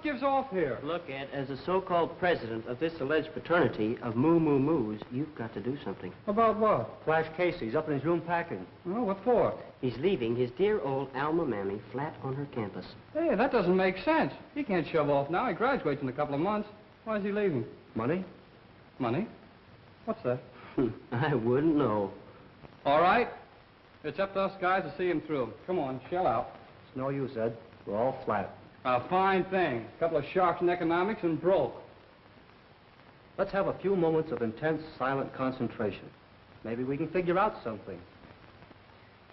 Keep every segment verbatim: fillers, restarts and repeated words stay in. What gives off here? Look, Ed, as a so-called president of this alleged fraternity of Moo Moo Moos, you've got to do something. About what? Flash Casey's up in his room packing. Oh, what for? He's leaving his dear old alma mammy flat on her campus. Hey, that doesn't make sense. He can't shove off now. He graduates in a couple of months. Why is he leaving? Money. Money? What's that? I wouldn't know. All right. It's up to us guys to see him through. Come on, shell out. It's no use, Ed. We're all flat. A fine thing. A couple of sharks in economics and broke. Let's have a few moments of intense, silent concentration. Maybe we can figure out something.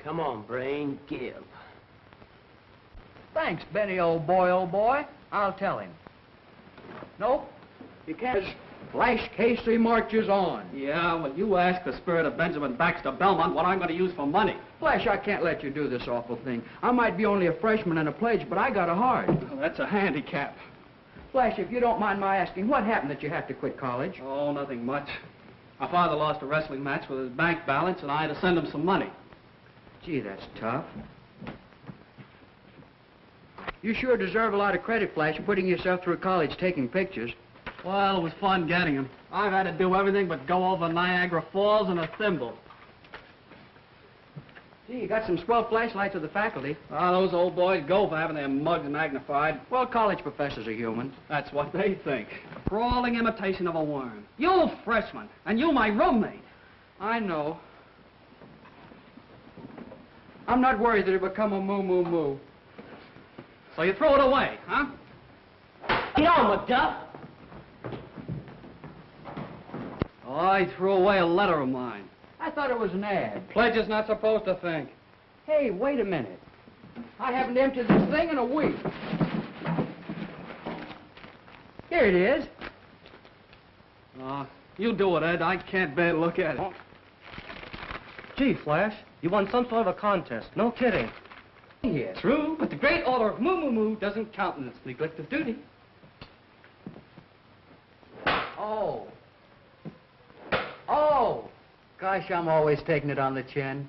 Come on, Brain, give. Thanks, Benny, old boy, old boy. I'll tell him. Nope, you can't. Flash Casey marches on. Yeah, well, you ask the spirit of Benjamin Baxter Belmont what I'm going to use for money. Flash, I can't let you do this awful thing. I might be only a freshman and a pledge, but I got a heart. Well, that's a handicap. Flash, if you don't mind my asking, what happened that you have to quit college? Oh, nothing much. My father lost a wrestling match with his bank balance, and I had to send him some money. Gee, that's tough. You sure deserve a lot of credit, Flash, putting yourself through college taking pictures. Well, it was fun getting him. I've had to do everything but go over Niagara Falls in a thimble. Gee, you got some swell flashlights of the faculty. Ah, those old boys go for having their mugs magnified. Well, college professors are human. That's what they think. Crawling imitation of a worm. You freshman, and you my roommate. I know. I'm not worried that it'll become a moo moo moo. So you throw it away, huh? Get on, McDuff. Oh, I threw away a letter of mine. I thought it was an ad. Pledge is not supposed to think. Hey, wait a minute. I haven't emptied this thing in a week. Here it is. Uh, you do it, Ed. I can't bear to look at it. Oh. Gee, Flash, you won some sort of a contest. No kidding. Yeah, true, but the great order of Moo Moo Moo doesn't countenance neglect of duty. Oh. Oh, gosh, I'm always taking it on the chin.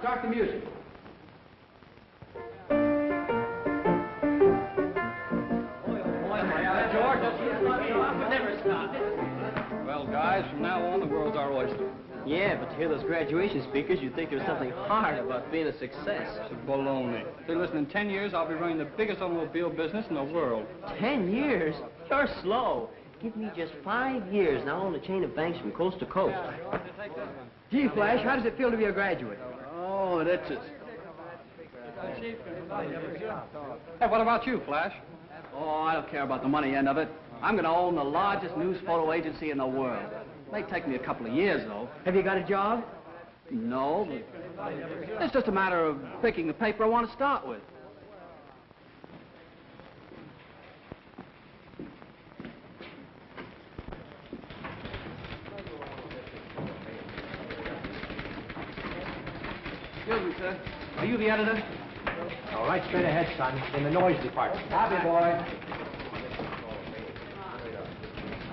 Start the music. Well, guys, from now on, the world's our oyster. Yeah, but to hear those graduation speakers, you'd think there's something hard about being a success. It's baloney. Hey, listen, in ten years, I'll be running the biggest automobile business in the world. Ten years? You're slow. Give me just five years, and I'll own a chain of banks from coast to coast. Gee, Flash, how does it feel to be a graduate? Oh, that's it. Hey, what about you, Flash? Oh, I don't care about the money end of it. I'm going to own the largest news photo agency in the world. It may take me a couple of years, though. Have you got a job? No. It's just a matter of picking the paper I want to start with. Are you the editor? All right, straight ahead, son. In the noise department. Happy boy.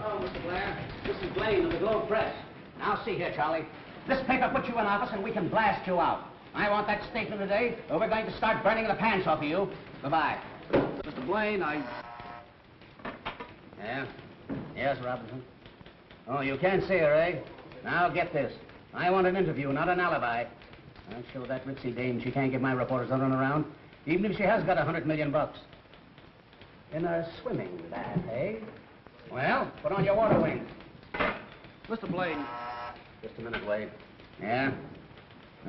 Hello, Mister Blair. This is Blaine of the Globe Press. Now, see here, Charlie. This paper puts you in office and we can blast you out. I want that statement today, or we're going to start burning the pants off of you. Goodbye. Mister Blaine, I... Yeah? Yes, Robinson? Oh, you can't see her, eh? Now, get this. I want an interview, not an alibi. I'll show that ritzy dame she can't get my reporters to run around, even if she has got a hundred million bucks. In a swimming bath, eh? Well, put on your water wings. Mister Blaine. Just a minute, Wade. Yeah?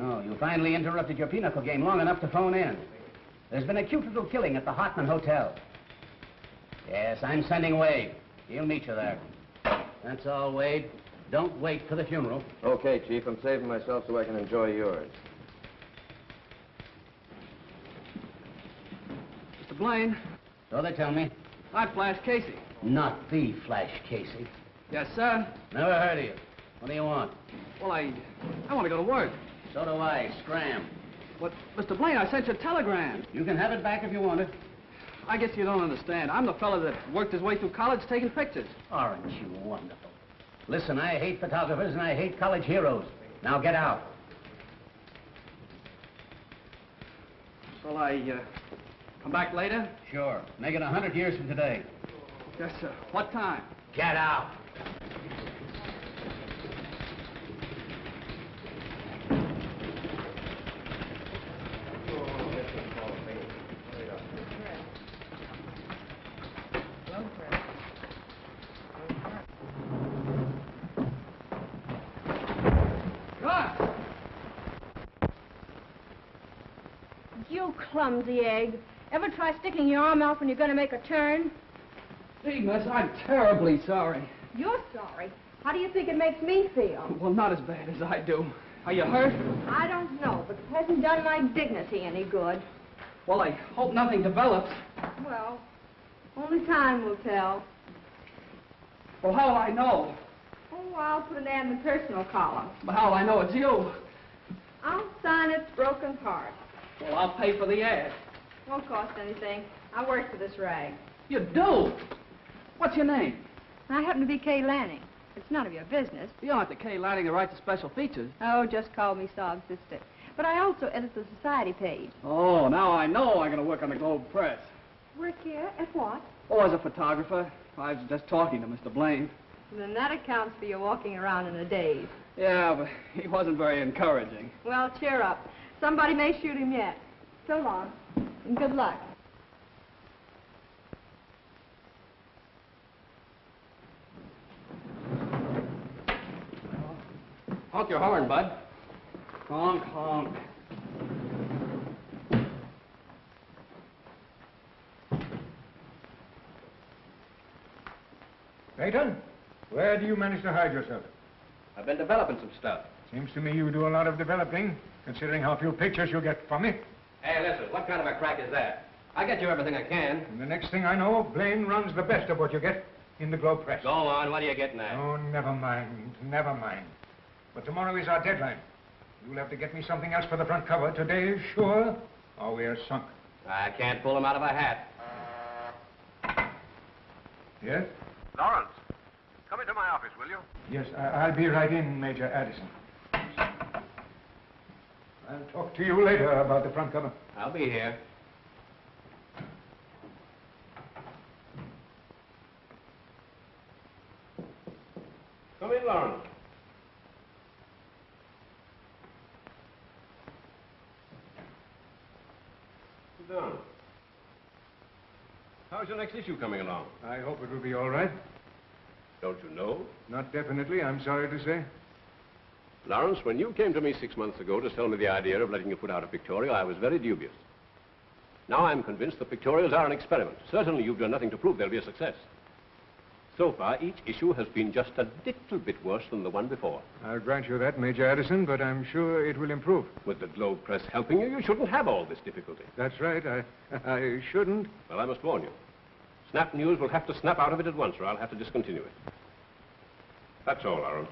Oh, you finally interrupted your pinochle game long enough to phone in. There's been a cute little killing at the Hartman Hotel. Yes, I'm sending Wade. He'll meet you there. That's all, Wade. Don't wait for the funeral. Okay, Chief. I'm saving myself so I can enjoy yours. Mister Blaine. So they tell me. I'm Flash Casey. Not the Flash Casey. Yes, sir. Never heard of you. What do you want? Well, I... I want to go to work. So do I. Scram. But, Mister Blaine, I sent you a telegram. You can have it back if you want it. I guess you don't understand. I'm the fella that worked his way through college taking pictures. Aren't you wonderful? Listen, I hate photographers and I hate college heroes. Now get out. Shall I, uh, come back later? Sure. Make it a hundred years from today. Yes, sir. What time? Get out. Clumsy egg. Ever try sticking your arm out when you're going to make a turn? Gee, miss, I'm terribly sorry. You're sorry? How do you think it makes me feel? Well, not as bad as I do. Are you hurt? I don't know, but it hasn't done my dignity any good. Well, I hope nothing develops. Well, only time will tell. Well, how will I know? Oh, I'll put an ad in the personal column. But how will I know it's you? I'll sign it's broken heart. Well, I'll pay for the ad. Won't cost anything. I work for this rag. You do? What's your name? I happen to be Kay Lanning. It's none of your business. You aren't the Kay Lanning that writes the special features. Oh, just call me Sob's sister. But I also edit the society page. Oh, now I know I'm going to work on the Globe Press. Work here? At what? Oh, as a photographer. I was just talking to Mister Blaine. Then that accounts for your walking around in a daze. Yeah, but he wasn't very encouraging. Well, cheer up. Somebody may shoot him yet. So long, and good luck. Honk your horn, bud. Honk, honk. Peyton, where do you manage to hide yourself? I've been developing some stuff. Seems to me you do a lot of developing, considering how few pictures you get from me. Hey, listen, what kind of a crack is that? I get you everything I can. And the next thing I know, Blaine runs the best of what you get in the Globe Press. Go on, what are you getting at? Oh, never mind, never mind. But tomorrow is our deadline. You'll have to get me something else for the front cover today, sure, or we're sunk. I can't pull him out of a hat. Yes? Lawrence, come into my office, will you? Yes, I I'll be right in, Major Addison. I'll talk to you later about the front cover. I'll be here. Come in, Lawrence. Sit down. How's your next issue coming along? I hope it will be all right. Don't you know? Not definitely, I'm sorry to say. Lawrence, when you came to me six months ago to sell me the idea of letting you put out a pictorial, I was very dubious. Now I'm convinced the pictorials are an experiment. Certainly you've done nothing to prove they'll be a success. So far, each issue has been just a little bit worse than the one before. I'll grant you that, Major Addison, but I'm sure it will improve. With the Globe Press helping you, you shouldn't have all this difficulty. That's right, I, I shouldn't. Well, I must warn you. Snap News will have to snap out of it at once, or I'll have to discontinue it. That's all, Lawrence.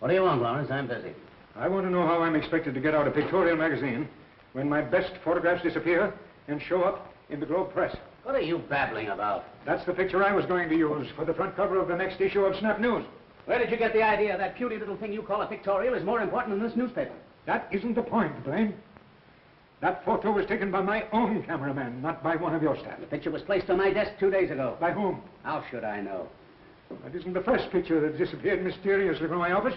What do you want, Lawrence? I'm busy. I want to know how I'm expected to get out a pictorial magazine when my best photographs disappear and show up in the Globe Press. What are you babbling about? That's the picture I was going to use for the front cover of the next issue of Snap News. Where did you get the idea that puny little thing you call a pictorial is more important than this newspaper? That isn't the point, Blaine. That photo was taken by my own cameraman, not by one of your staff. The picture was placed on my desk two days ago. By whom? How should I know? That isn't the first picture that disappeared mysteriously from my office.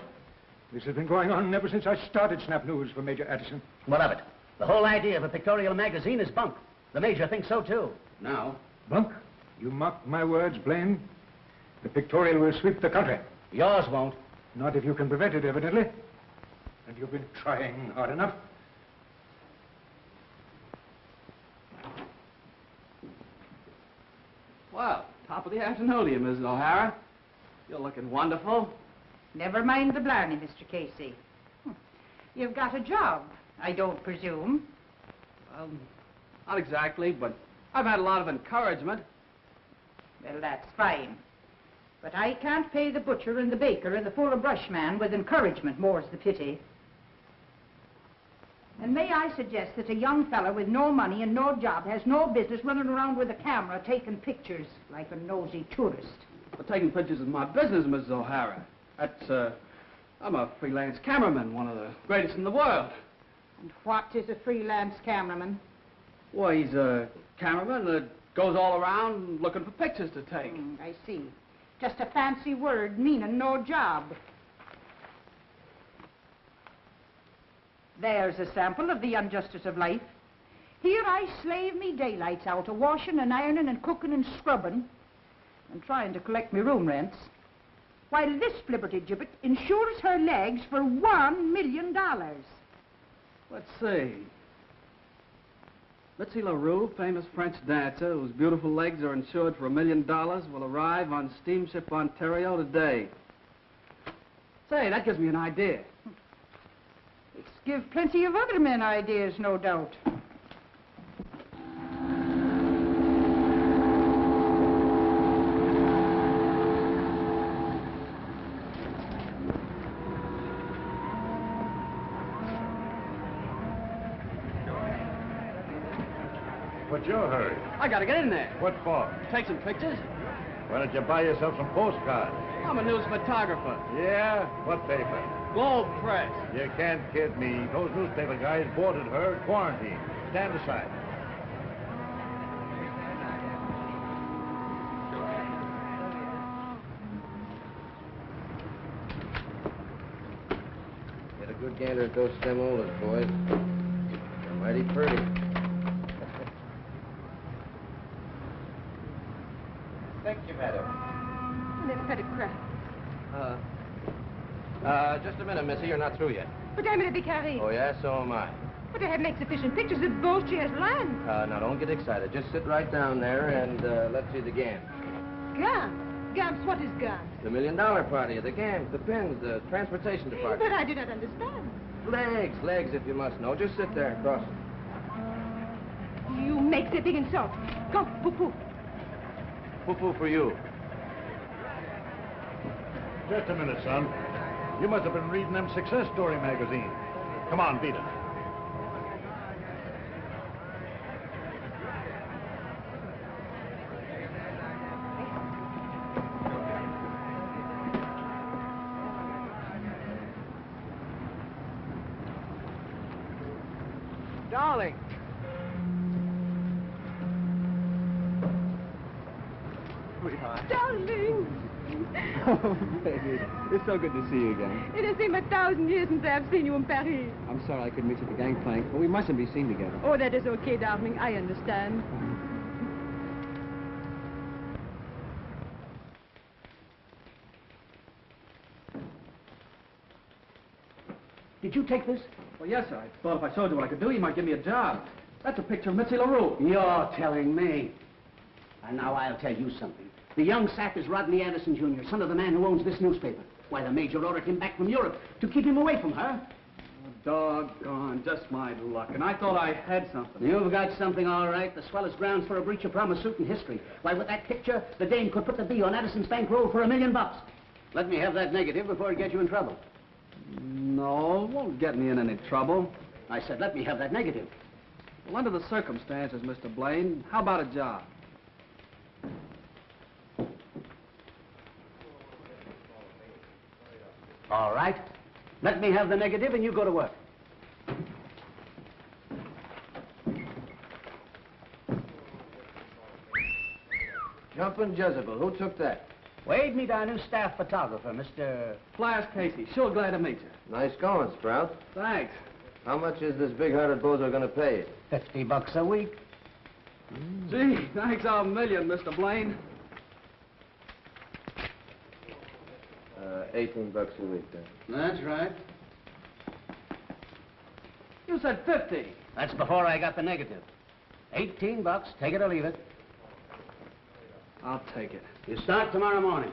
This has been going on ever since I started Snap News for Major Addison. What of it? The whole idea of a pictorial magazine is bunk. The Major thinks so, too. Now? Bunk? You mock my words, Blaine. The pictorial will sweep the country. Yours won't. Not if you can prevent it, evidently. And you've been trying hard enough. Well, top of the afternoon, Missus O'Hara. You're looking wonderful. Never mind the blarney, Mister Casey. You've got a job, I don't presume. Um, not exactly, but I've had a lot of encouragement. Well, that's fine. But I can't pay the butcher and the baker and the fuller brush man with encouragement, more's the pity. And may I suggest that a young fella with no money and no job has no business running around with a camera taking pictures like a nosy tourist. Well, taking pictures is my business, Missus O'Hara. That's, uh, I'm a freelance cameraman, one of the greatest in the world. And what is a freelance cameraman? Well, he's a cameraman that goes all around looking for pictures to take. Mm, I see. Just a fancy word meaning no job. There's a sample of the injustice of life. Here I slave me daylights out a washing and ironing and cooking and scrubbing and trying to collect me room rents, while this flibbertigibbet insures her legs for one million dollars. Let's see. Mitzi LaRue, famous French dancer, whose beautiful legs are insured for a million dollars, will arrive on Steamship Ontario today. Say, that gives me an idea. It's give plenty of other men ideas, no doubt. What's your hurry? I gotta get in there. What for? Take some pictures. Why don't you buy yourself some postcards? I'm a news photographer. Yeah? What paper? Globe Press. You can't kid me. Those newspaper guys boarded her, quarantined. Stand aside. Get a good gander at those stemolas, boys. They're mighty pretty. Thank you, madam. I never had a crack. Uh, uh, just a minute, Missy. You're not through yet. But I'm in a carry. Oh, yeah? So am I. But I haven't made sufficient pictures of both she has land. Uh, now, don't get excited. Just sit right down there and uh, let's see the gams. Gams? Gams? What is gams? The million-dollar party, the gams, the pins, the transportation department. But I do not understand. Legs, legs, if you must know. Just sit there and cross them. You make the big insult. Go, poo-poo. Poo-poo for you. Just a minute, son. You must have been reading them success story magazines. Come on, beat it. Darling. Darling! Oh, baby. It's so good to see you again. It has been a thousand years since I have seen you in Paris. I'm sorry I couldn't meet you at the gangplank, but we mustn't be seen together. Oh, that is okay, darling. I understand. Did you take this? Well, yes, sir. I thought if I showed you what I could do, you might give me a job. That's a picture of Mitzi LaRue. You're telling me. And now I'll tell you something. The young sap is Rodney Addison, Junior, son of the man who owns this newspaper. Why, the Major ordered him back from Europe to keep him away from her. Oh, doggone, just my luck. And I thought I had something. You've got something, all right. The swellest grounds for a breach of promise suit in history. Why, with that picture, the dame could put the B on Addison's bankroll for a million bucks. Let me have that negative before it gets you in trouble. No, it won't get me in any trouble. I said, let me have that negative. Well, under the circumstances, Mister Blaine, how about a job? All right. Let me have the negative and you go to work. Jumpin' Jezebel, who took that? Wade me down, new staff photographer, Mister Flash Casey. Sure glad to meet you. Nice going, Sprout. Thanks. How much is this big-hearted bozo going to pay you? Fifty bucks a week. Mm. Gee, thanks a million, Mister Blaine. Uh, eighteen bucks a week, then. That's right. You said fifty. That's before I got the negative. eighteen bucks, take it or leave it. I'll take it. You start tomorrow morning.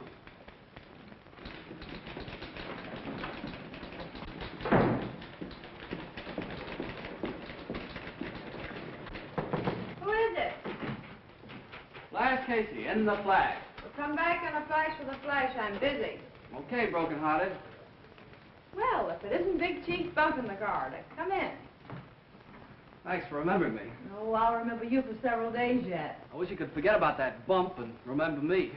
Who is it? Flash Casey, in the Flash. Well, come back on a flash with a flash. I'm busy. Okay, broken-hearted. Well, if it isn't Big Chief Bump in the guard, come in. Thanks for remembering me. Oh, I'll remember you for several days yet. I wish you could forget about that bump and remember me.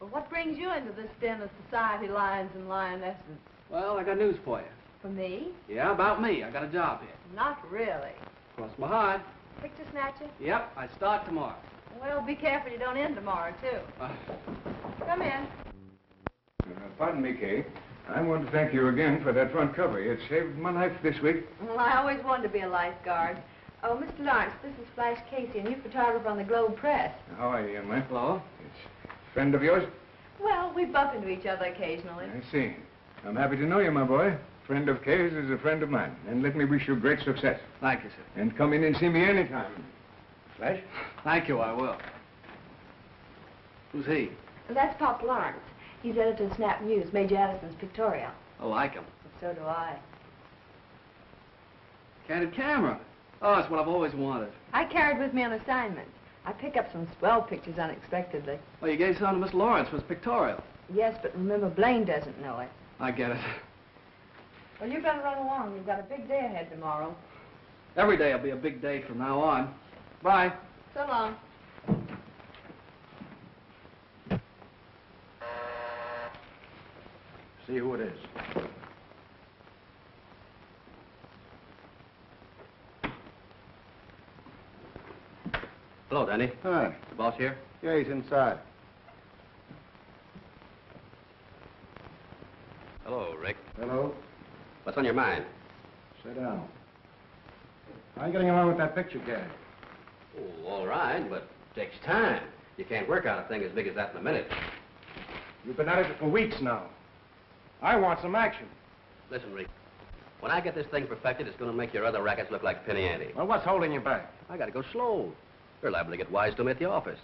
Well, what brings you into this den of society lions and lionesses? Well, I got news for you. For me? Yeah, about me. I got a job here. Not really. Cross my heart. Picture snatcher? Yep, I start tomorrow. Well, be careful you don't end tomorrow, too. Uh. Come in. Uh, pardon me, Kay. I want to thank you again for that front cover. It saved my life this week. Well, I always wanted to be a lifeguard. Oh, Mister Lawrence, this is Flash Casey, a new photographer on the Globe Press. How are you, young man? Hello. It's a friend of yours? Well, we bump into each other occasionally. I see. I'm happy to know you, my boy. Friend of Kay's is a friend of mine. And let me wish you great success. Thank you, sir. And come in and see me anytime. Flash? Thank you, I will. Who's he? That's Pop Lawrence. He's editor of Snap News, Major Addison's pictorial. I like him. So do I. Candid camera. Oh, it's what I've always wanted. I carried with me on assignment. I pick up some swell pictures unexpectedly. Well, you gave some to Miss Lawrence for his pictorial. Yes, but remember, Blaine doesn't know it. I get it. Well, you've got to run along. You've got a big day ahead tomorrow. Every day will be a big day from now on. Bye. So long. See who it is. Hello, Danny. Hi. The boss here? Yeah, he's inside. Hello, Rick. Hello. What's on your mind? Sit down. How are you getting along with that picture gag? Oh, all right, but it takes time. You can't work out a thing as big as that in a minute. You've been at it for weeks now. I want some action. Listen, Rick, when I get this thing perfected, it's going to make your other rackets look like penny ante. Well, what's holding you back? I got to go slow. You're liable to get wise to me at the office.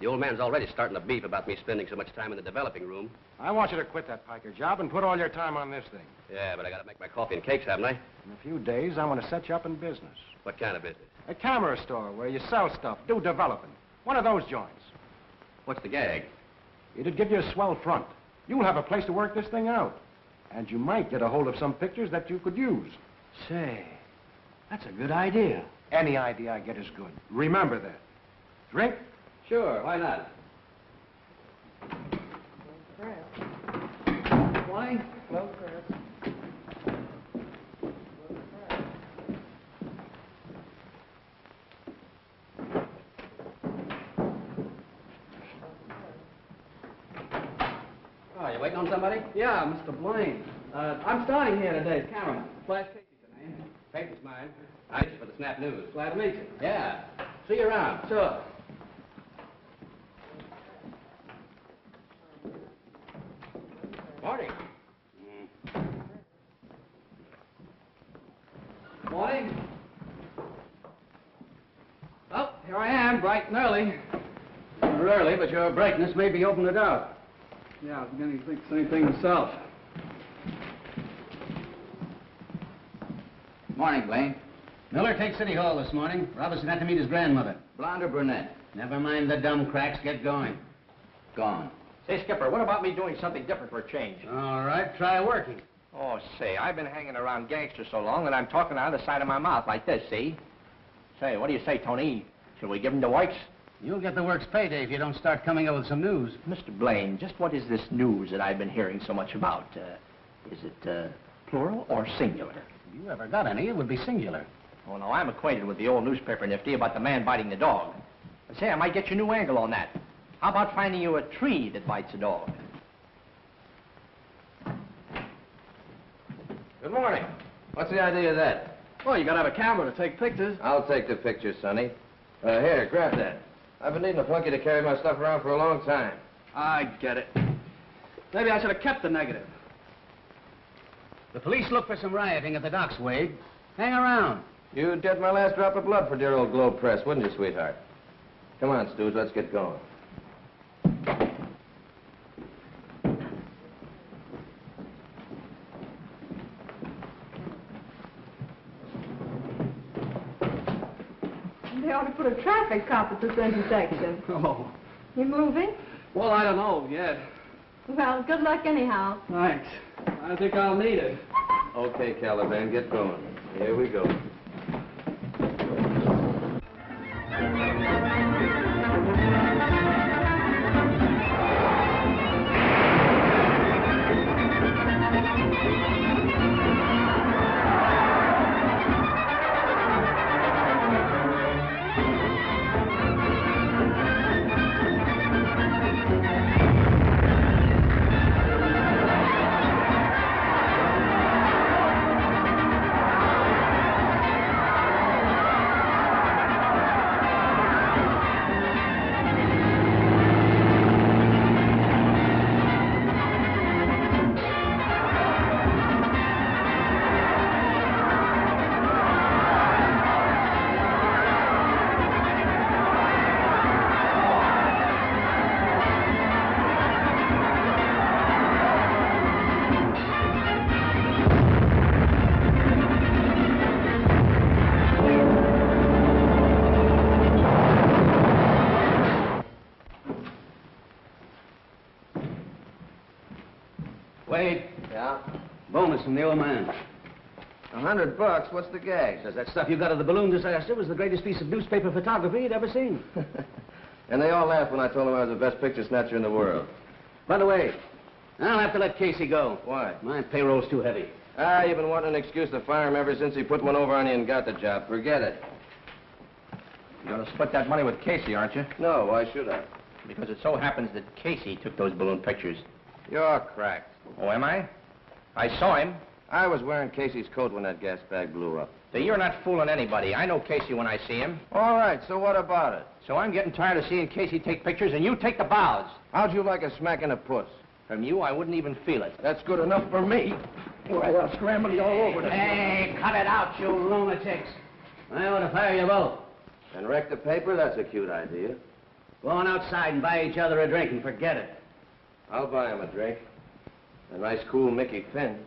The old man's already starting to beef about me spending so much time in the developing room. I want you to quit that piker job and put all your time on this thing. Yeah, but I got to make my coffee and cakes, haven't I? In a few days, I want to set you up in business. What kind of business? A camera store where you sell stuff, do developing. One of those joints. What's the gag? It'd give you a swell front. You'll have a place to work this thing out. And you might get a hold of some pictures that you could use. Say, that's a good idea. Any idea I get is good. Remember that. Drink? Sure, why not? Why? Hello, Chris. On somebody? Yeah, Mister Blaine. Uh, I'm starting here today, cameraman. Flash Casey's name. Paper's mine. I just for the Snap News. Glad to meet you. Yeah. See you around. Sure. Morning. Mm. Morning. Well, here I am, bright and early. Not early, but your brightness may be opened it up. Yeah, I was beginning to think the same thing myself. Morning, Blaine. Miller takes City Hall this morning. Robertson had to meet his grandmother. Blonde or brunette? Never mind the dumb cracks. Get going. Gone. Say, Skipper, what about me doing something different for a change? All right, try working. Oh, say, I've been hanging around gangsters so long that I'm talking out of the side of my mouth like this, see? Say, what do you say, Tony? Shall we give him the works? You'll get the works payday if you don't start coming up with some news. Mister Blaine, just what is this news that I've been hearing so much about? Uh, is it uh, plural or singular? If you ever got any, it would be singular. Oh, no, I'm acquainted with the old newspaper nifty about the man biting the dog. But say, I might get your new angle on that. How about finding you a tree that bites a dog? Good morning. What's the idea of that? Well, you gotta have a camera to take pictures. I'll take the pictures, Sonny. Uh, here, grab that. I've been needing a flunky to carry my stuff around for a long time. I get it. Maybe I should have kept the negative. The police look for some rioting at the docks, Wade. Hang around. You'd get my last drop of blood for dear old Globe Press, wouldn't you, sweetheart? Come on, Stooge, let's get going. They ought to put a traffic cop at this intersection. Oh. You moving? Well, I don't know yet. Well, good luck anyhow. Thanks. I think I'll need it. Okay, Caliban, get going. Here we go. From the old man. A hundred bucks? What's the gag? Says that stuff you got of the balloon disaster was the greatest piece of newspaper photography you'd ever seen. And they all laughed when I told them I was the best picture snatcher in the world. By the way, I'll have to let Casey go. Why? My payroll's too heavy. Ah, you've been wanting an excuse to fire him ever since he put one over on you and got the job. Forget it. You're gonna split that money with Casey, aren't you? No, why should I? Because it so happens that Casey took those balloon pictures. You're cracked. Oh, am I? I saw him. I was wearing Casey's coat when that gas bag blew up. So you're not fooling anybody. I know Casey when I see him. All right, so what about it? So I'm getting tired of seeing Casey take pictures and you take the bows. How'd you like a smack in the puss? From you, I wouldn't even feel it. That's good enough for me. Why, they'll scramble you all over. Hey, hey, cut it out, you lunatics. I want to fire you both. And wreck the paper? That's a cute idea. Go on outside and buy each other a drink and forget it. I'll buy him a drink. A nice, cool Mickey Finn.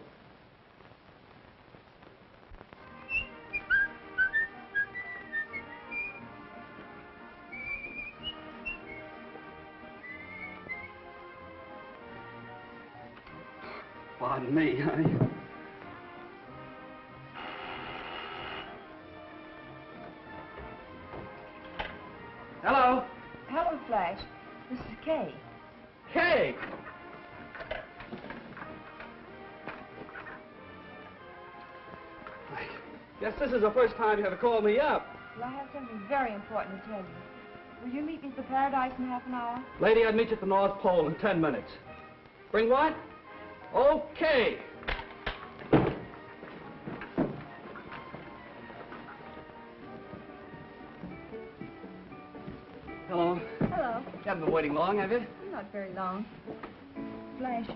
Pardon me, honey. Hello. Hello, Flash. This is Kay. Kay! Guess this is the first time you ever called me up. Well, I have something very important to tell you. Will you meet me at the Paradise in half an hour? Lady, I'd meet you at the North Pole in ten minutes. Bring what? Okay. Hello. Hello. You haven't been waiting long, have you? Not very long. Flash,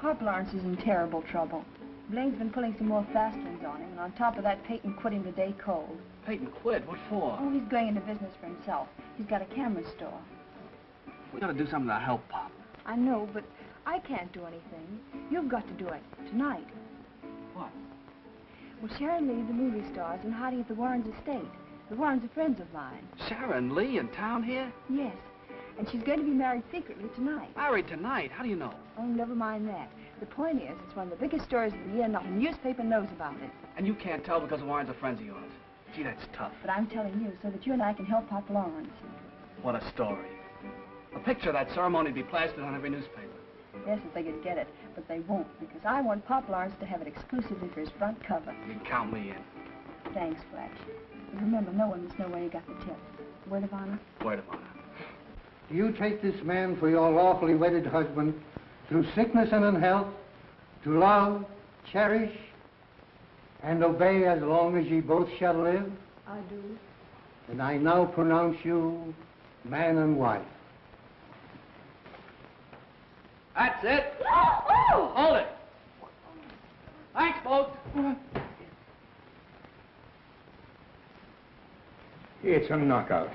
Pop Lawrence is in terrible trouble. Blaine's been pulling some more fast ones on him, and on top of that, Peyton quit him the day cold. Peyton quit? What for? Oh, he's going into business for himself. He's got a camera store. We gotta do something to help Pop. I know, but I can't do anything. You've got to do it. Tonight. What? Well, Sharon Lee, the movie star, is in hiding at the Warrens' estate. The Warrens are friends of mine. Sharon Lee in town here? Yes. And she's going to be married secretly tonight. Married tonight? How do you know? Oh, never mind that. The point is, it's one of the biggest stories of the year, and not a newspaper knows about it. And you can't tell because the Warrens are friends of yours. Gee, that's tough. But I'm telling you so that you and I can help Pop Lawrence. What a story. A picture of that ceremony would be plastered on every newspaper. Yes, if they could get it, but they won't, because I want Pop Lawrence to have it exclusively for his front cover. You can count me in. Thanks, Flash. And remember, no one must know where you got the tip. Word of honor? Word of honor. Do you take this man for your lawfully wedded husband? Through sickness and in health, to love, cherish, and obey as long as ye both shall live? I do. And I now pronounce you man and wife. That's it. Hold it. Thanks, folks. It's a knockout.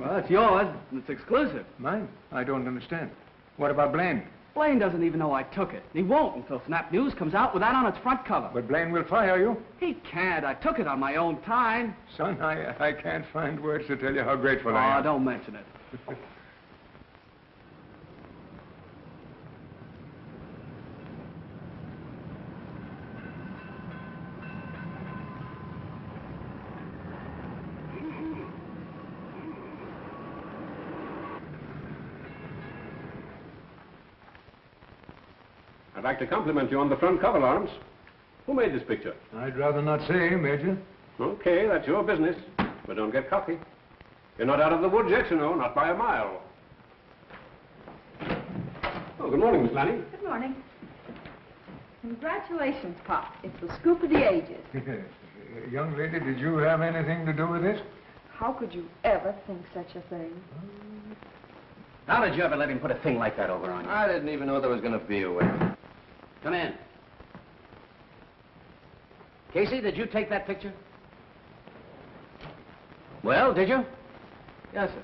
Well, it's yours. It's exclusive. Mine? I don't understand. What about Blaine? Blaine doesn't even know I took it. He won't until Snap News comes out with that on its front cover. But Blaine will fire you. He can't. I took it on my own time. Son, I, I can't find words to tell you how grateful oh, I am. Oh, don't mention it. I'd like to compliment you on the front cover, Lawrence. Who made this picture? I'd rather not say, Major. Okay, that's your business. But don't get cocky. You're not out of the woods yet, you know, not by a mile. Oh, good morning, Miss Lanning. Good morning. Congratulations, Pop. It's the scoop of the ages. Young lady, did you have anything to do with this? How could you ever think such a thing? How did you ever let him put a thing like that over on you? I didn't even know there was going to be a way. Come in. Casey, did you take that picture? Well, did you? Yes, sir.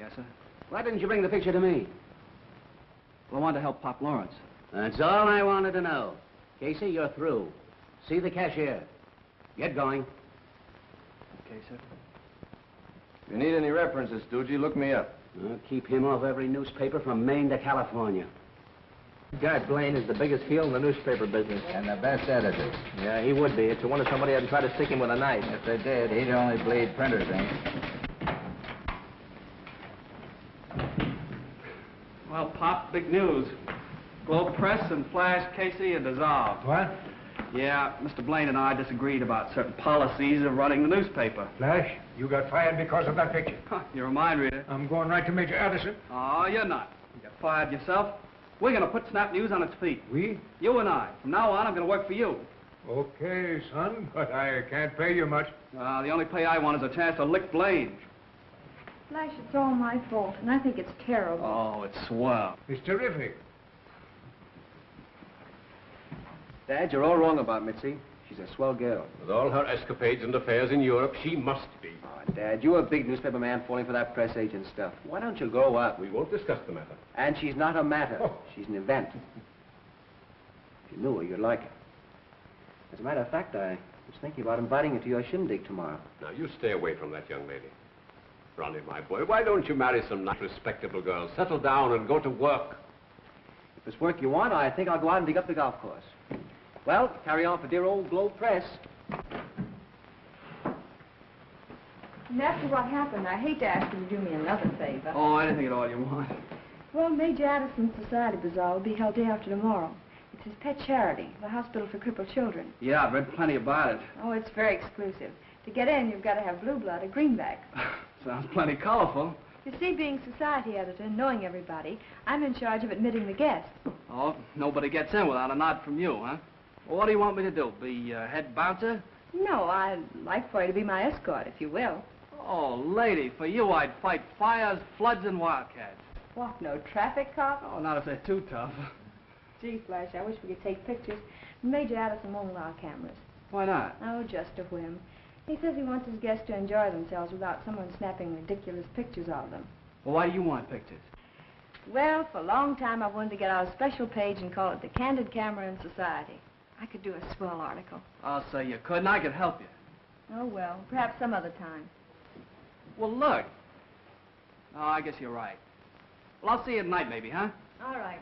Yes, sir. Why didn't you bring the picture to me? Well, I wanted to help Pop Lawrence. That's all I wanted to know. Casey, you're through. See the cashier. Get going. Okay, sir. If you need any references, Stoogie, look me up. I'll keep him off every newspaper from Maine to California. Guy Blaine is the biggest heel in the newspaper business. And the best editor. Yeah, he would be. It's a wonder somebody hadn't tried to stick him with a knife. If they did, he'd only bleed printers, ain't. Well, Pop, big news. Globe Press and Flash Casey are dissolved. What? Yeah, Mister Blaine and I disagreed about certain policies of running the newspaper. Flash, you got fired because of that picture. Huh, you're a mind reader. I'm going right to Major Addison. Oh, you're not. You got fired yourself. We're going to put Snap News on its feet. We? You and I. From now on, I'm going to work for you. Okay, son, but I can't pay you much. Uh, the only pay I want is a chance to lick Blaine. Flash, it's all my fault, and I think it's terrible. Oh, it's swell. It's terrific. Dad, you're all wrong about Mitzi. She's a swell girl. With all her escapades and affairs in Europe, she must be. Oh, Dad, you're a big newspaper man falling for that press agent stuff. Why don't you grow up? We won't discuss the matter. And she's not a matter. Oh. She's an event. If you knew her, you'd like her. As a matter of fact, I was thinking about inviting her to your shindig tomorrow. Now, you stay away from that young lady. Ronnie, my boy, why don't you marry some nice, respectable girl? Settle down and go to work. If it's work you want, I think I'll go out and dig up the golf course. Well, carry on for dear old Globe Press. And after what happened, I hate to ask you to do me another favor. Oh, anything at all you want. Well, Major Addison's society bazaar will be held day after tomorrow. It's his pet charity, the Hospital for Crippled Children. Yeah, I've read plenty about it. Oh, it's very exclusive. To get in, you've got to have blue blood or greenback. Sounds plenty colorful. You see, being society editor and knowing everybody, I'm in charge of admitting the guests. Oh, nobody gets in without a nod from you, huh? Well, what do you want me to do? Be uh, head bouncer? No, I'd like for you to be my escort, if you will. Oh, lady, for you I'd fight fires, floods, and wildcats. What, no traffic cop? Oh, not if they're too tough. Gee, Flash, I wish we could take pictures. Major Addison won't allow cameras. Why not? Oh, just a whim. He says he wants his guests to enjoy themselves without someone snapping ridiculous pictures of them. Well, why do you want pictures? Well, for a long time I've wanted to get out a special page and call it the Candid Camera in Society. I could do a swell article. I'll say you could, and I could help you. Oh, well, perhaps some other time. Well, look. Oh, I guess you're right. Well, I'll see you at night, maybe, huh? All right.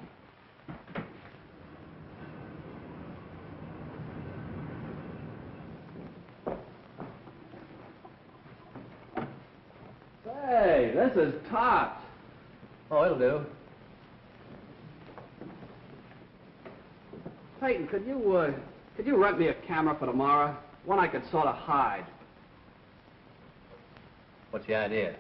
Hey, this is tops. Oh, it'll do. Peyton, could you, uh, could you rent me a camera for tomorrow? One I could sort of hide. What's the idea?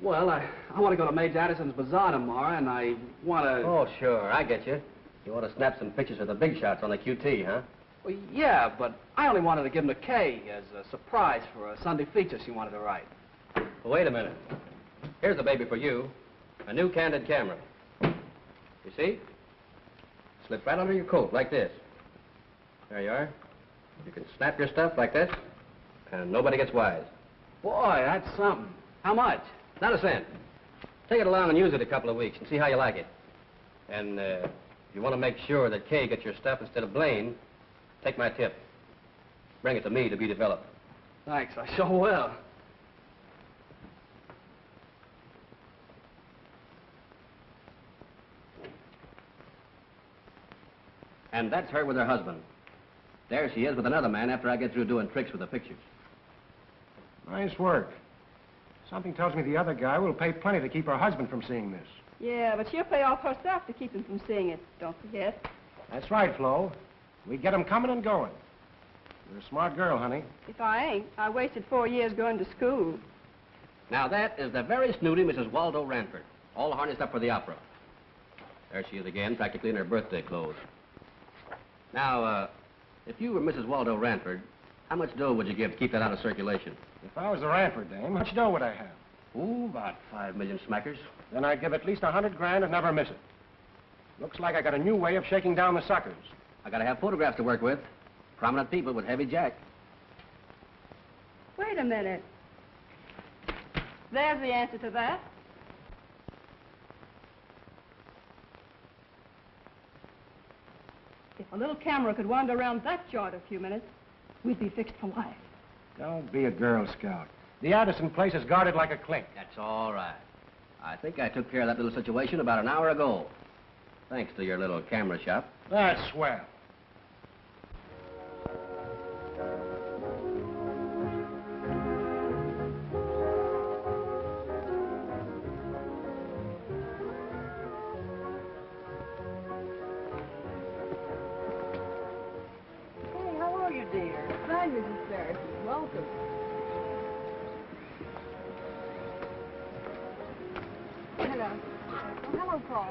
Well, I, I want to go to Major Addison's bazaar tomorrow, and I want to... Oh, sure, I get you. You want to snap some pictures of the big shots on the Q T, huh? Well, yeah, but I only wanted to give them to Kay as a surprise for a Sunday feature she wanted to write. Well, wait a minute. Here's a baby for you. A new Candid Camera. You see? Slip right under your coat, like this. There you are. You can snap your stuff like this, and nobody gets wise. Boy, that's something. How much? Not a cent. Take it along and use it a couple of weeks and see how you like it. And uh, you want to make sure that Kay gets your stuff instead of Blaine, take my tip. Bring it to me to be developed. Thanks, I sure will. And that's her with her husband. There she is with another man after I get through doing tricks with the pictures. Nice work. Something tells me the other guy will pay plenty to keep her husband from seeing this. Yeah, but she'll pay off herself to keep him from seeing it, don't forget. That's right, Flo. We get him coming and going. You're a smart girl, honey. If I ain't, I wasted four years going to school. Now that is the very snooty Missus Waldo Ranford, all harnessed up for the opera. There she is again, practically in her birthday clothes. Now, uh, if you were Missus Waldo Ranford, how much dough would you give to keep that out of circulation? If I was the Ranford dame, how much dough would I have? Ooh, about five million smackers. Then I'd give at least a hundred grand and never miss it. Looks like I got a new way of shaking down the suckers. I gotta have photographs to work with. Prominent people with heavy jack. Wait a minute. There's the answer to that. If a little camera could wander around that yard a few minutes, we'd be fixed for life. Don't be a Girl Scout. The Addison place is guarded like a clink. That's all right. I think I took care of that little situation about an hour ago. Thanks to your little camera shop. That's swell.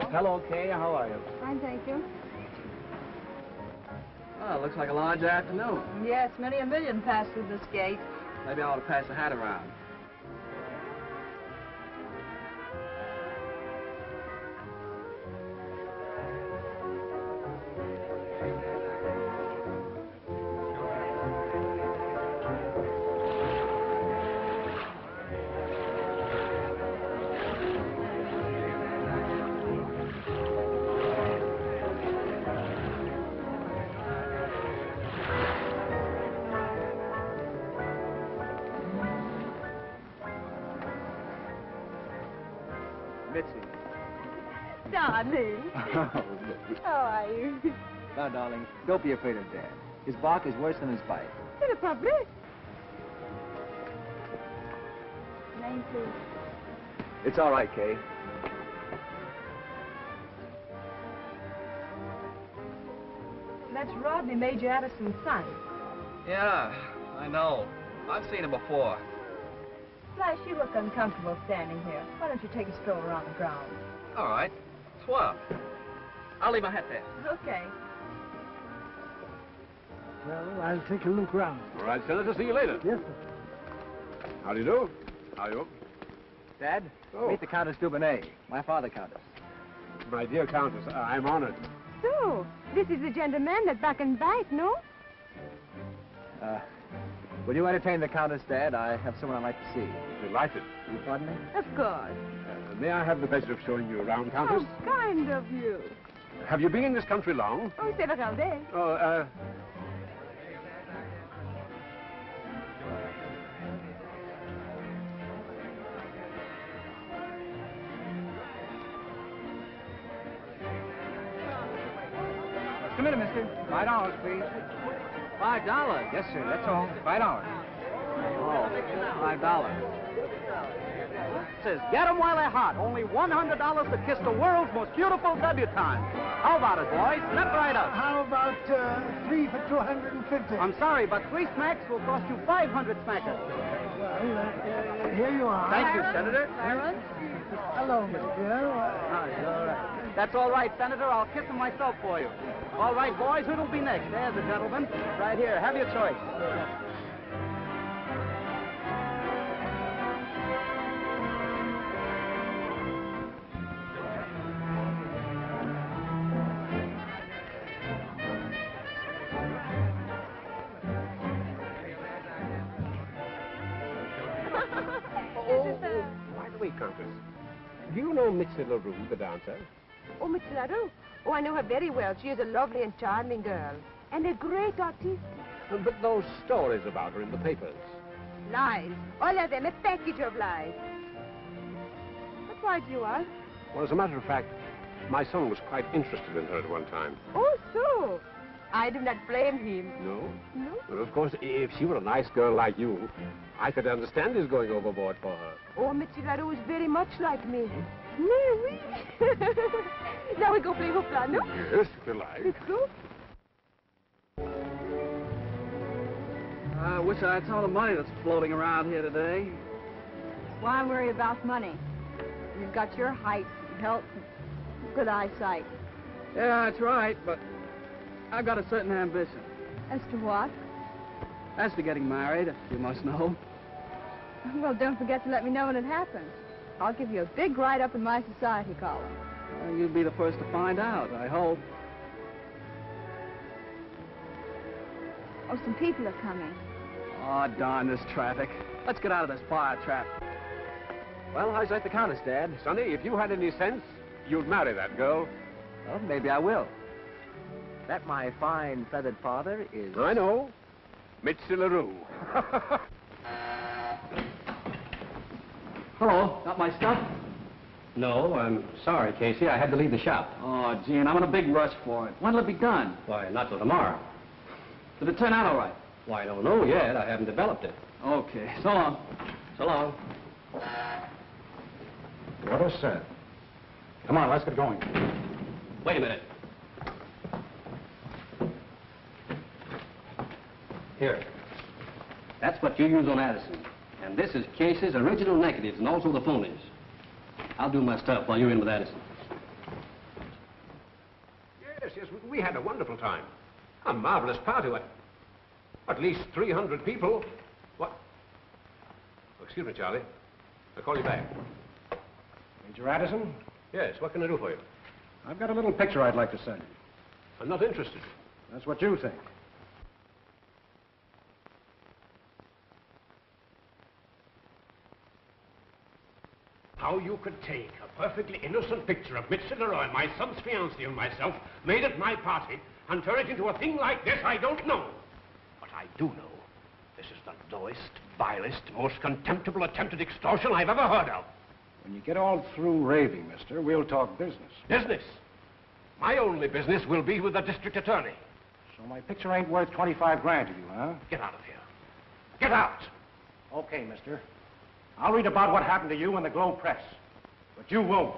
Hello, Kay. How are you? Fine, thank you. Well, it looks like a large afternoon. Yes, many a million passed through this gate. Maybe I ought to pass the hat around. Don't be afraid of Dad. His bark is worse than his bite. C'est le problème. Name, please. It's all right, Kay. That's Rodney, Major Addison's son. Yeah, I know. I've seen him before. Flash, you look uncomfortable standing here. Why don't you take a stroll around the grounds? All right. Soir. I'll leave my hat there. Okay. Well, I'll take a look round. All right, Senator, see you later. Yes, sir. How do you do? How are you? Dad, oh. Meet the Countess Dubonnet, my father, Countess. My dear Countess, uh, I'm honored. So, this is the gentleman that back and bite, no? Uh, will you entertain the Countess, Dad? I have someone I'd like to see. Delighted. You pardon me? Of course. Uh, may I have the pleasure of showing you around, Countess? How kind of you. Have you been in this country long? Oh, several days. Oh, uh... Just a minute, mister. Five dollars, please. Five dollars? Yes, sir. That's all. Five dollars. Oh, five dollars. It says, get 'em while they're hot. Only one hundred dollars to kiss the world's most beautiful debutante. How about it, boys? Step right up. How about uh, three for two hundred fifty? I'm sorry, but three smacks will cost you five hundred smackers. Well, uh, here you are. Thank you, Senator. Clarence? Hello, Mister Girl. Hi. That's all right, Senator. I'll kiss him myself for you. All right, boys, who'll be next? There's a gentleman. Right here. Have your choice. me, Countess. Do you know Mitzi LaRue, the dancer? Oh, Mitzi LaRue? Oh, I know her very well. She is a lovely and charming girl. And a great artiste. But those stories about her in the papers. Lies. All of them, a package of lies. But why do you ask? Well, as a matter of fact, my son was quite interested in her at one time. Oh, so? I do not blame him. No? No? Well, of course, if she were a nice girl like you, I could understand his going overboard for her. Oh, Mitzi LaRue is very much like me. No, oui. Now we go play au piano. Yes, if you like. Let's go. I wish I had some of the money that's floating around here today. Why worry about money? You've got your height, health, good eyesight. Yeah, that's right, but I've got a certain ambition. As to what? As to getting married, you must know. Well, don't forget to let me know when it happens. I'll give you a big write-up in my society column. Well, you'll be the first to find out, I hope. Oh, some people are coming. Oh, darn this traffic. Let's get out of this fire trap. Well, how's that the Countess, Dad? Sonny, if you had any sense, you'd marry that girl. Well, maybe I will. That my fine feathered father is... I know. Mitzi LaRue. Hello. Got my stuff? No, I'm sorry, Casey. I had to leave the shop. Oh, Gene, I'm in a big rush for it. When'll it be done? Why, not till tomorrow. Did it turn out all right? Why, I don't know yet. I haven't developed it. Okay. So long. So long. What a set. Come on, let's get going. Wait a minute. Here. That's what you use on Addison. And this is Casey's original negatives and also the phonies. I'll do my stuff while you're in with Addison. Yes, yes, we had a wonderful time. A marvelous party. What? At least three hundred people. What? Oh, excuse me, Charlie. I'll call you back. Major Addison? Yes, what can I do for you? I've got a little picture I'd like to send you. I'm not interested. That's what you think. How you could take a perfectly innocent picture of Mitzi LaRue, my son's fiancée, and myself, made at my party, and turn it into a thing like this, I don't know. But I do know this is the lowest, vilest, most contemptible attempt at extortion I've ever heard of. When you get all through raving, mister, we'll talk business. Business? My only business will be with the district attorney. So my picture ain't worth twenty-five grand to you, huh? Get out of here. Get out! Okay, mister. I'll read about what happened to you in the Globe Press. But you won't.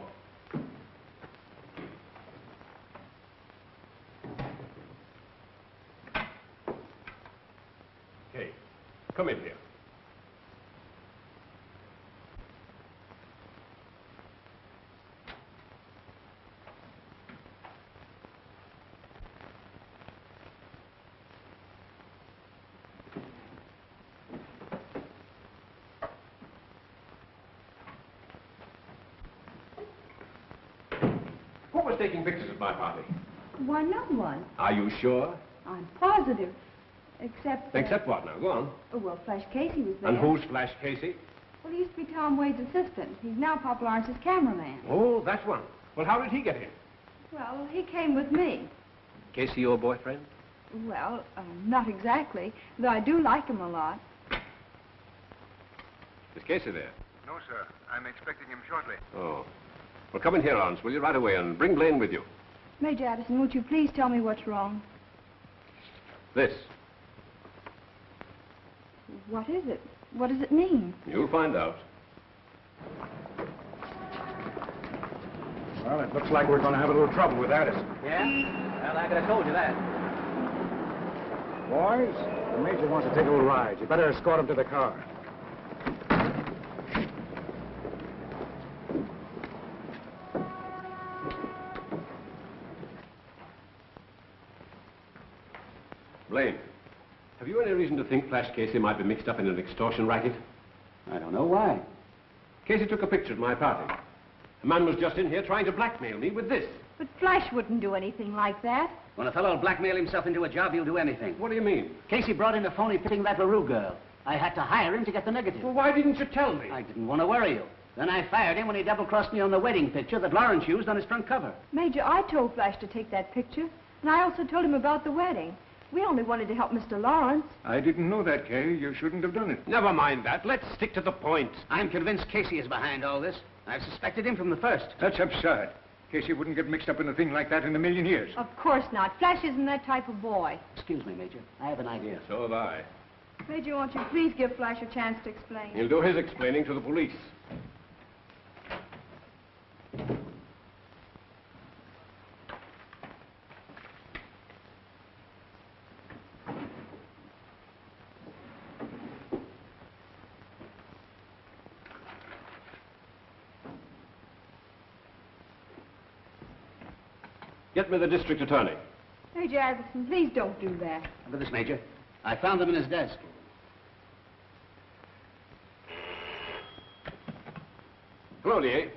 Come in here. Who was taking pictures at my party? Why, no one. Are you sure? I'm positive. Except... Uh, Except what now? Go on. Oh, well, Flash Casey was there. And who's Flash Casey? Well, he used to be Tom Wade's assistant. He's now Pop Lawrence's cameraman. Oh, that one. Well, how did he get in? Well, he came with me. Casey, your boyfriend? Well, uh, not exactly, though I do like him a lot. Is Casey there? No, sir. I'm expecting him shortly. Oh. Well, come in here, Lawrence, will you, right away, and bring Blaine with you. Major Addison, won't you please tell me what's wrong? This. What is it? What does it mean? You'll find out. Well, it looks like we're going to have a little trouble with Addison. Yeah? Well, I could have told you that. Boys, the Major wants to take a little ride. You better escort him to the car. Blaine. Have you any reason to think Flash Casey might be mixed up in an extortion racket? I don't know why. Casey took a picture at my party. A man was just in here trying to blackmail me with this. But Flash wouldn't do anything like that. When a fellow will blackmail himself into a job, he'll do anything. What do you mean? Casey brought in a phony pitting that LaRue girl. I had to hire him to get the negative. Well, why didn't you tell me? I didn't want to worry you. Then I fired him when he double-crossed me on the wedding picture that Lawrence used on his front cover. Major, I told Flash to take that picture, and I also told him about the wedding. We only wanted to help Mister Lawrence. I didn't know that, Kay. You shouldn't have done it. Never mind that. Let's stick to the point. I'm convinced Casey is behind all this. I've suspected him from the first. That's absurd. Casey wouldn't get mixed up in a thing like that in a million years. Of course not. Flash isn't that type of boy. Excuse me, Major. I have an idea. So have I. Major, won't you please give Flash a chance to explain? He'll do his explaining to the police. Get me the district attorney. Major Addison, please don't do that. Look at this, Major. I found them in his desk. Hello, D A.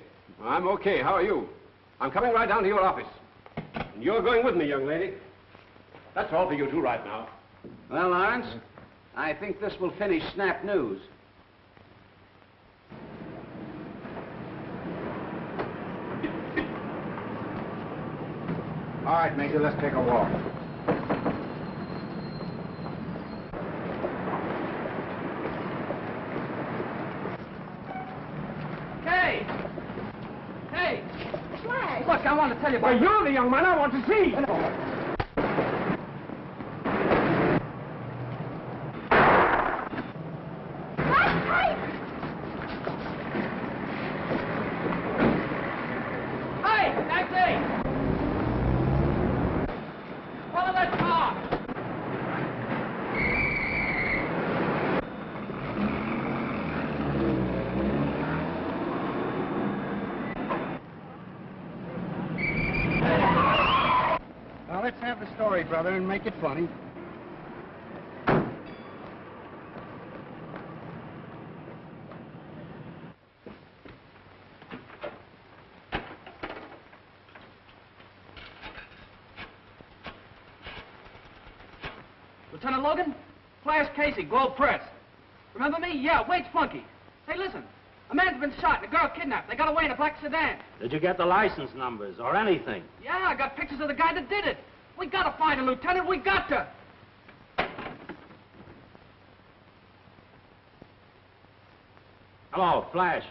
I'm okay. How are you? I'm coming right down to your office. And you're going with me, young lady. That's all for you two right now. Well, Lawrence, I think this will finish Snap News. All right, Major, let's take a walk. Hey! Hey! Flash! Look, I want to tell you about... Well, you're the young man I want to see! No. Brother, and make it funny. Lieutenant Logan, Flash Casey, Globe Press. Remember me? Yeah, Wade's Flunky. Hey, listen. A man's been shot and a girl kidnapped. They got away in a black sedan. Did you get the license numbers or anything? Yeah, I got pictures of the guy that did it. We gotta find him, Lieutenant. We got to. Hello, Flash.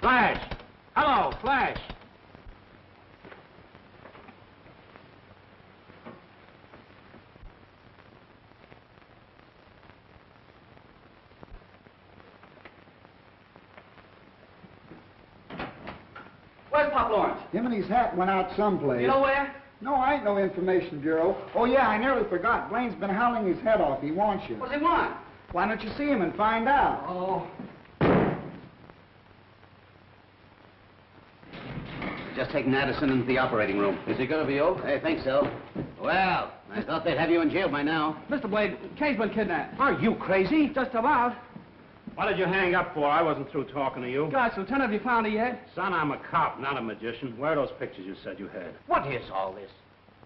Flash. Hello, Flash. Where's Pop Lawrence? Him and his hat went out someplace. You know where? No, I ain't no information bureau. Oh, yeah, I nearly forgot. Blaine's been howling his head off. He wants you. What does he want? Why don't you see him and find out? Oh. Just taking Addison into the operating room. Is he going to be old? I think so. Well, I thought they'd have you in jail by now. Mister Blaine, Kay's been kidnapped. Are you crazy? Just about. What did you hang up for? I wasn't through talking to you. Gosh, Lieutenant, have you found her yet? Son, I'm a cop, not a magician. Where are those pictures you said you had? What is all this?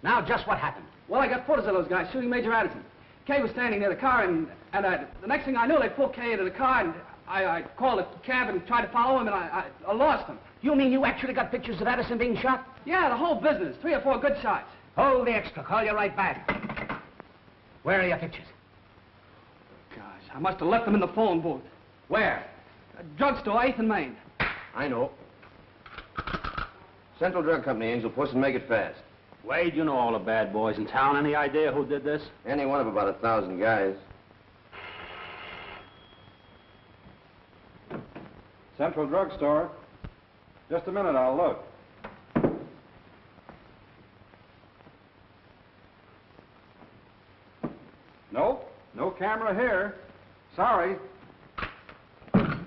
Now, just what happened? Well, I got photos of those guys shooting Major Addison. Kay was standing near the car, and, and I, the next thing I knew, they pulled Kay into the car, and I, I called a cab and tried to follow him, and I, I, I lost him. You mean you actually got pictures of Addison being shot? Yeah, the whole business. Three or four good shots. Hold the extra. Call you right back. Where are your pictures? Gosh, I must have left them in the phone booth. Where? A drugstore, eighth and Main. I know. Central Drug Company, Angel Puss, and make it fast. Wade, you know all the bad boys in town. Any idea who did this? Any one of about a thousand guys. Central Drug Store. Just a minute, I'll look. Nope, no camera here. Sorry.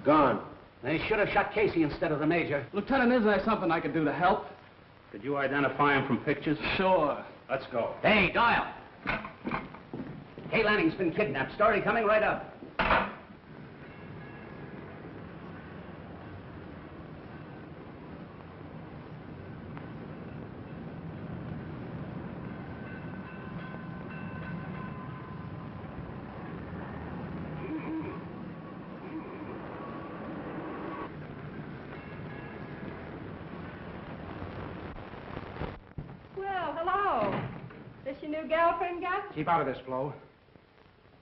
Gone. They should have shot Casey instead of the major. Lieutenant, is there something I could do to help? Could you identify him from pictures? Sure. Let's go. Hey, Doyle. Kay Lanning's been kidnapped. Story coming right up. your new girlfriend got? Keep out of this, Flo.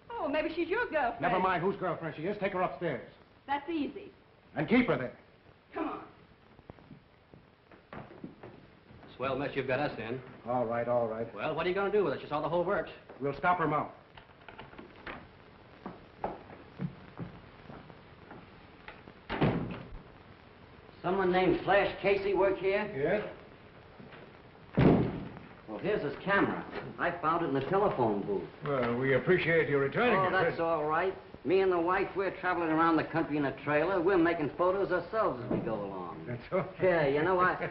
Oh, well, maybe she's your girlfriend. Never mind whose girlfriend she is. Take her upstairs. That's easy. And keep her there. Come on. Swell mess you've got us in. All right, all right. Well, what are you going to do with us? You saw the whole works. We'll stop her mouth. Someone named Flash Casey work here? Yes. Well, here's his camera. I found it in the telephone booth. Well, we appreciate your returning. Oh, that's all right. Me and the wife, we're traveling around the country in a trailer. We're making photos ourselves as we go along. That's all. Yeah, you know, I...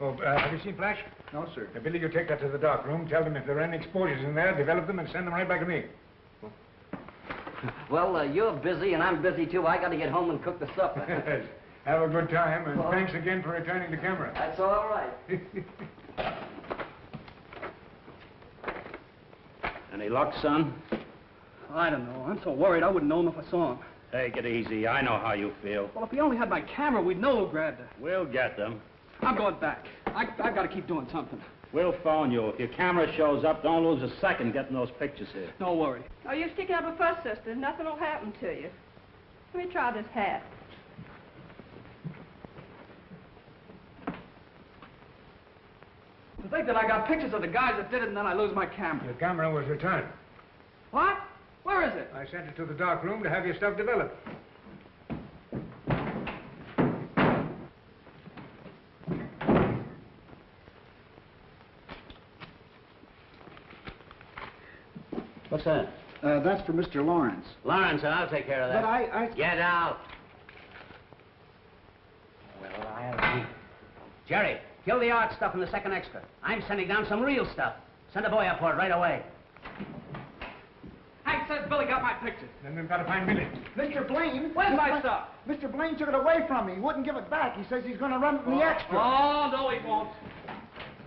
Oh, uh, have you seen Flash? No, sir. Now, Billy, you take that to the dark room. Tell them if there are any exposures in there, develop them and send them right back to me. Well, uh, you're busy and I'm busy, too. I got to get home and cook the supper. Have a good time, and well, thanks again for returning the camera. That's all right. Any luck, son? I don't know. I'm so worried I wouldn't know him if I saw him. Take it easy. I know how you feel. Well, if we only had my camera, we'd know who grabbed her. We'll get them. I'm going back. I, I've got to keep doing something. We'll phone you. If your camera shows up, don't lose a second getting those pictures here. No worry. Oh, you're sticking up a fuss, sister. Nothing will happen to you. Let me try this hat. To think that I got pictures of the guys that did it and then I lose my camera. Your camera was returned. What? Where is it? I sent it to the dark room to have your stuff developed. What's that? Uh, that's for Mister Lawrence. Lawrence, I'll take care of that. But I... I... Get out! Well, I'll... Jerry, kill the art stuff in the second extra. I'm sending down some real stuff. Send a boy up for it right away. Hank says Billy got my picture. Then we've got to find Billy. Mister Blaine... Where's my stuff? Mister Blaine took it away from me. He wouldn't give it back. He says he's going to run it in the extra. Oh, no, he won't.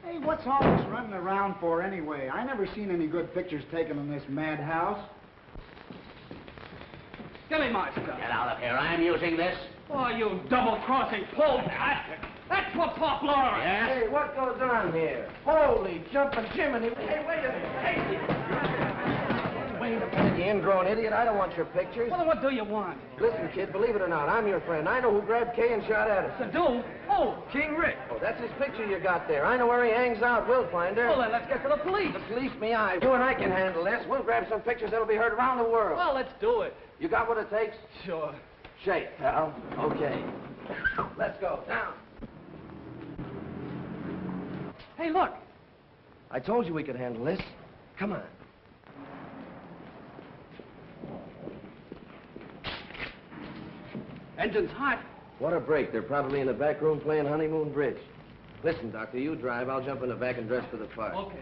Hey, what's all this running around for anyway? I never seen any good pictures taken in this madhouse. Give me my stuff. Get out of here. I'm using this. Oh, you double-crossing polecat. That's what Pop Lawrence. Yeah? Hey, what goes on here? Holy jumping Jiminy. Hey, wait a minute. Hey. Wait a minute, you ingrown idiot. I don't want your pictures. Well, then what do you want? Listen, kid, believe it or not, I'm your friend. I know who grabbed Kay and shot at us. The dude? Oh, King Rick. Oh, that's his picture you got there. I know where he hangs out. We'll find her. Well, then let's get to the police. The police, me, I. You and I can handle this. We'll grab some pictures that'll be heard around the world. Well, let's do it. You got what it takes? Sure. Shake, pal. Okay. Let's go. Now. Hey, look. I told you we could handle this. Come on. Engine's hot. What a break. They're probably in the back room playing honeymoon bridge. Listen, Doctor, you drive. I'll jump in the back and dress for the part. Okay.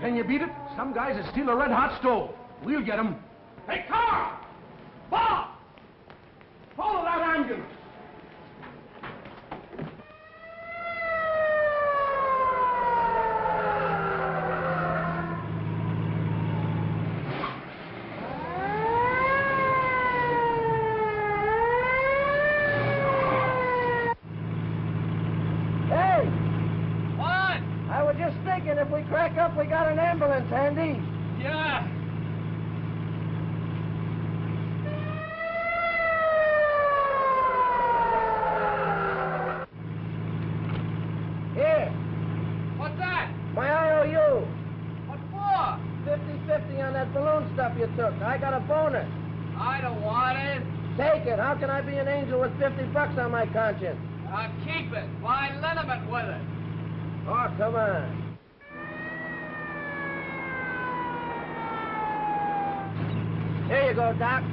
Can you beat it? Some guys that steal a red-hot stove. We'll get them. Hey, come on! Bob! Follow that ambulance! Hey! What? I was just thinking if we crack up, we got an ambulance handy. Yeah. I got a bonus. I don't want it. Take it. How can I be an angel with fifty bucks on my conscience? I'll keep it. Why liniment with it? Oh, come on. Here you go, Doc.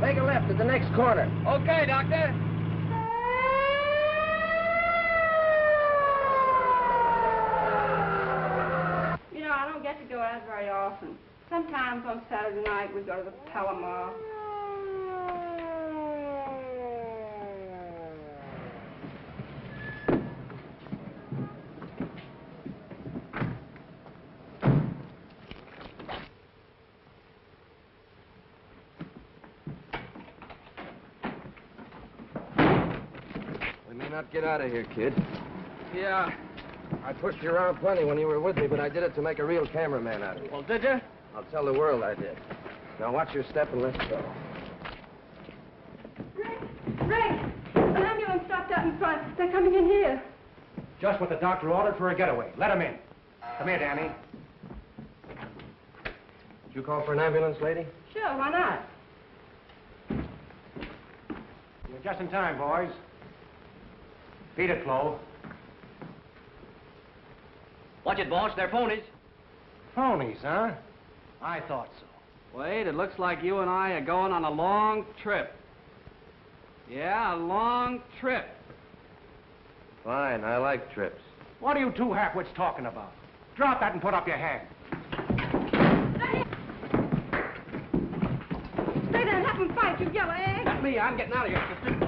Take a left at the next corner. Okay, Doctor. go out very often. Sometimes on Saturday night we go to the Palomar. We may not get out of here, kid. Yeah. I pushed you around plenty when you were with me, but I did it to make a real cameraman out of you. Well, did you? I'll tell the world I did. Now watch your step and let's go. Rick! Rick! An ambulance stopped out in front. They're coming in here. Just what the doctor ordered for a getaway. Let him in. Come here, Danny. Did you call for an ambulance, lady? Sure, why not? You're just in time, boys. Beat it, Flo. Watch it, boss. They're phonies. Phonies, huh? I thought so. Wade, it looks like you and I are going on a long trip. Yeah, a long trip. Fine. I like trips. What are you two halfwits talking about? Drop that and put up your hand. Stay there and have them fight, you yellow egg. Not me. I'm getting out of here, sister.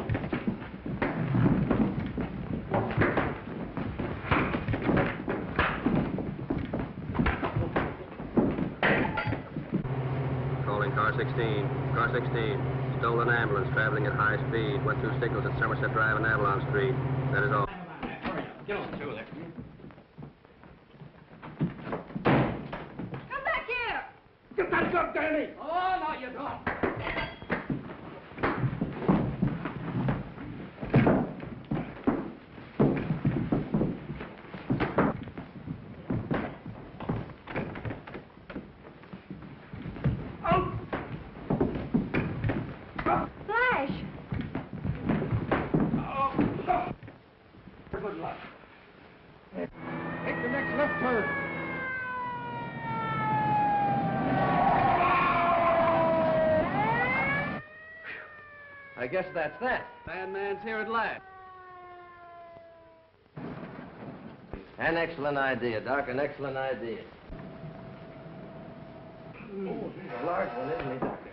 sixteen, car sixteen, stolen ambulance, traveling at high speed, went through signals at Somerset Drive and Avalon Street. That is all. Hurry up, get on through there. Come back here! Get that gun, Danny! Oh, no, you don't. I guess that's that. Bandman's here at last. An excellent idea, Doc, an excellent idea. Mm. Oh, he's a large one, isn't he, Doctor?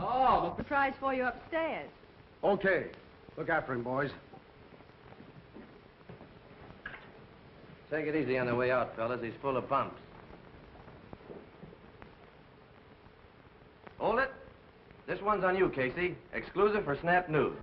Oh, look. Surprise for you upstairs. Okay. Look after him, boys. Take it easy on the way out, fellas. He's full of pumps. Hold it. This one's on you, Casey. Exclusive for Snap News.